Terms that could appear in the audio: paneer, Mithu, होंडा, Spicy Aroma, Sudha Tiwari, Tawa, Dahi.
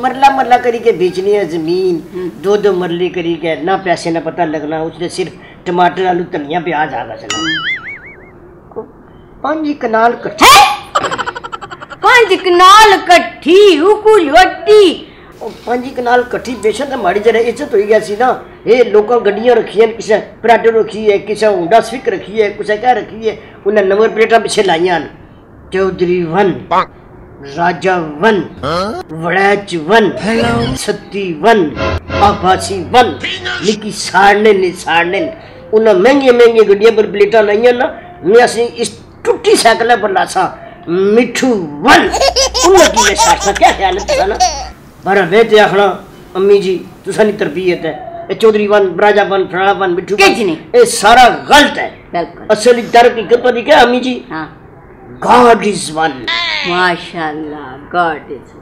मरला मरला करी के बेचनी है जमीन, दो दो मरली करी के, ना पैसे ना पता लगना, उसने सिर्फ टमाटर आलू धनिया प्याज आगा चला। पांच कनाल कट्ठी, पांच कनाल कट्ठी उकू लोटी, पांच कनाल कट्ठी बेचन तो माड़ी जरा इज्जत होई गई सी ना। ये लोग गड्डियां रखी है, किसी पराटो रखी है, किसी होंडा स्विक रखी है, किसी क्या रखी है, उन्हें नंबर प्लेटा पिछे लाइया Chaudhary one, Raja one, Waraich one, छत्ती वन, आभासी वन, लेकिन साड़ने ने साड़ने उन्हें महंगे महंगे गड्डियां पर प्लेटा लाइया ना। मैं अस इस टूटी साइकिल पर लासा मिठू वन, उन्हें की मैं साड़सा क्या ख्याल था ना। पर मैं तो आखना अम्मी जी तुसा नहीं तरबीयत है, चौधरी वन, राजा वन, फलाना वन, मिठू वन, ये सारा गलत है। असल हकीकत क्या अम्मी जी? हाँ, God is one। माशाल्लाह, God is one।